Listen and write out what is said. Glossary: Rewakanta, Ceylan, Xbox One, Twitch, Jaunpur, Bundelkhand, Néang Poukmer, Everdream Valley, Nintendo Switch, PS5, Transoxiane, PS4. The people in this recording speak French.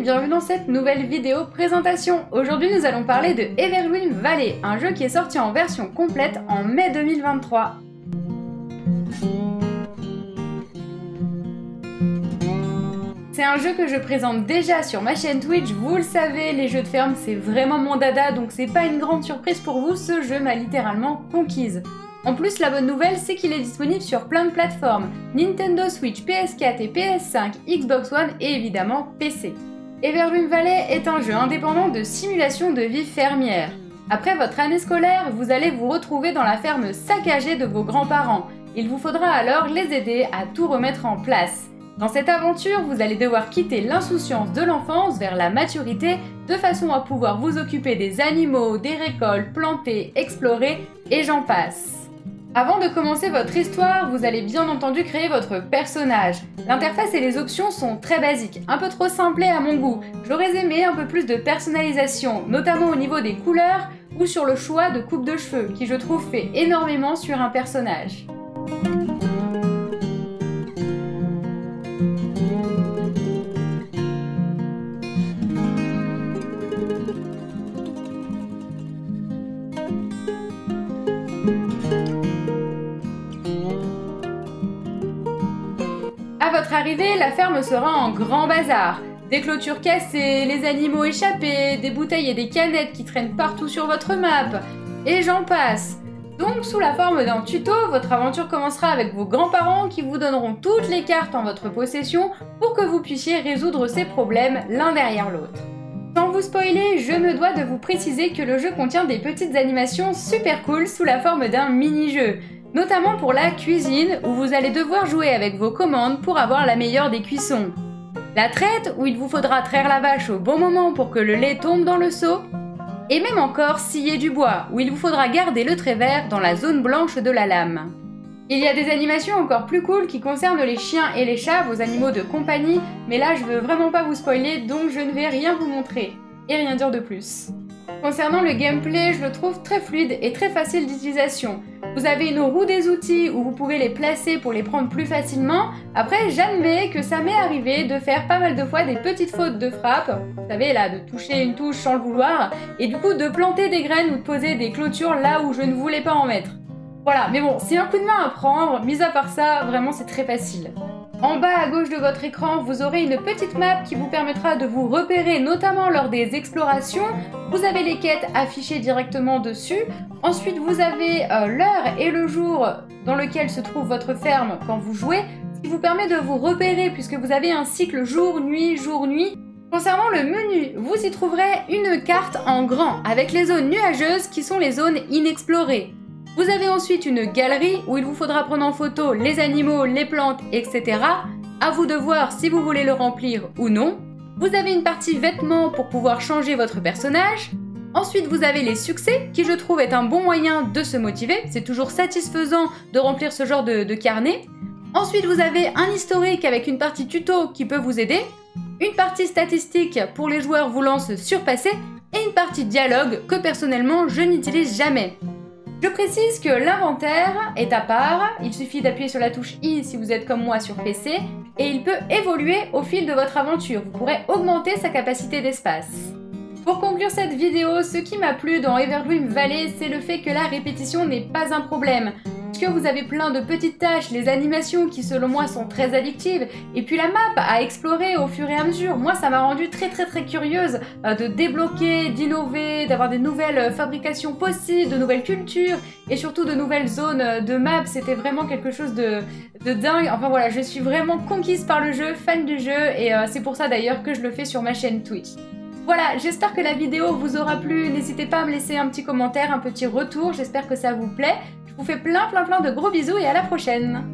bienvenue dans cette nouvelle vidéo présentation. Aujourd'hui nous allons parler de Everdream Valley, un jeu qui est sorti en version complète en mai 2023. C'est un jeu que je présente déjà sur ma chaîne Twitch, vous le savez, les jeux de ferme c'est vraiment mon dada, donc c'est pas une grande surprise pour vous, ce jeu m'a littéralement conquise. En plus, la bonne nouvelle, c'est qu'il est disponible sur plein de plateformes, Nintendo Switch, PS4 et PS5, Xbox One et évidemment PC. Everdream Valley est un jeu indépendant de simulation de vie fermière. Après votre année scolaire, vous allez vous retrouver dans la ferme saccagée de vos grands-parents. Il vous faudra alors les aider à tout remettre en place. Dans cette aventure, vous allez devoir quitter l'insouciance de l'enfance vers la maturité de façon à pouvoir vous occuper des animaux, des récoltes, planter, explorer et j'en passe. Avant de commencer votre histoire, vous allez bien entendu créer votre personnage. L'interface et les options sont très basiques, un peu trop simplées à mon goût. J'aurais aimé un peu plus de personnalisation, notamment au niveau des couleurs ou sur le choix de coupe de cheveux, qui je trouve fait énormément sur un personnage. À votre arrivée, la ferme sera en grand bazar. Des clôtures cassées, les animaux échappés, des bouteilles et des canettes qui traînent partout sur votre map, et j'en passe. Donc, sous la forme d'un tuto, votre aventure commencera avec vos grands-parents qui vous donneront toutes les cartes en votre possession pour que vous puissiez résoudre ces problèmes l'un derrière l'autre. Sans vous spoiler, je me dois de vous préciser que le jeu contient des petites animations super cool sous la forme d'un mini-jeu. Notamment pour la cuisine, où vous allez devoir jouer avec vos commandes pour avoir la meilleure des cuissons. La traite, où il vous faudra traire la vache au bon moment pour que le lait tombe dans le seau. Et même encore scier du bois, où il vous faudra garder le trait vert dans la zone blanche de la lame. Il y a des animations encore plus cool qui concernent les chiens et les chats, vos animaux de compagnie, mais là je veux vraiment pas vous spoiler, donc je ne vais rien vous montrer. Et rien dire de plus. Concernant le gameplay, je le trouve très fluide et très facile d'utilisation. Vous avez une roue des outils où vous pouvez les placer pour les prendre plus facilement. Après, j'admets que ça m'est arrivé de faire pas mal de fois des petites fautes de frappe, vous savez là, de toucher une touche sans le vouloir, et du coup de planter des graines ou de poser des clôtures là où je ne voulais pas en mettre. Voilà, mais bon, c'est un coup de main à prendre, mis à part ça, vraiment c'est très facile. En bas à gauche de votre écran, vous aurez une petite map qui vous permettra de vous repérer, notamment lors des explorations. Vous avez les quêtes affichées directement dessus. Ensuite, vous avez l'heure et le jour dans lequel se trouve votre ferme quand vous jouez, ce qui vous permet de vous repérer puisque vous avez un cycle jour-nuit, jour-nuit. Concernant le menu, vous y trouverez une carte en grand avec les zones nuageuses qui sont les zones inexplorées. Vous avez ensuite une galerie où il vous faudra prendre en photo les animaux, les plantes, etc. À vous de voir si vous voulez le remplir ou non. Vous avez une partie vêtements pour pouvoir changer votre personnage. Ensuite, vous avez les succès, qui je trouve est un bon moyen de se motiver. C'est toujours satisfaisant de remplir ce genre de carnet. Ensuite, vous avez un historique avec une partie tuto qui peut vous aider. Une partie statistique pour les joueurs voulant se surpasser. Et une partie dialogue que personnellement, je n'utilise jamais. Je précise que l'inventaire est à part, il suffit d'appuyer sur la touche I si vous êtes comme moi sur PC, et il peut évoluer au fil de votre aventure, vous pourrez augmenter sa capacité d'espace. Pour conclure cette vidéo, ce qui m'a plu dans Everdream Valley, c'est le fait que la répétition n'est pas un problème. Parce que vous avez plein de petites tâches, les animations qui selon moi sont très addictives, et puis la map à explorer au fur et à mesure. Moi ça m'a rendue très curieuse de débloquer, d'innover, d'avoir des nouvelles fabrications possibles, de nouvelles cultures, et surtout de nouvelles zones de map. C'était vraiment quelque chose de dingue. Enfin voilà, je suis vraiment conquise par le jeu, fan du jeu, et c'est pour ça d'ailleurs que je le fais sur ma chaîne Twitch. Voilà, j'espère que la vidéo vous aura plu, n'hésitez pas à me laisser un petit commentaire, un petit retour, j'espère que ça vous plaît. Je vous fais plein de gros bisous et à la prochaine!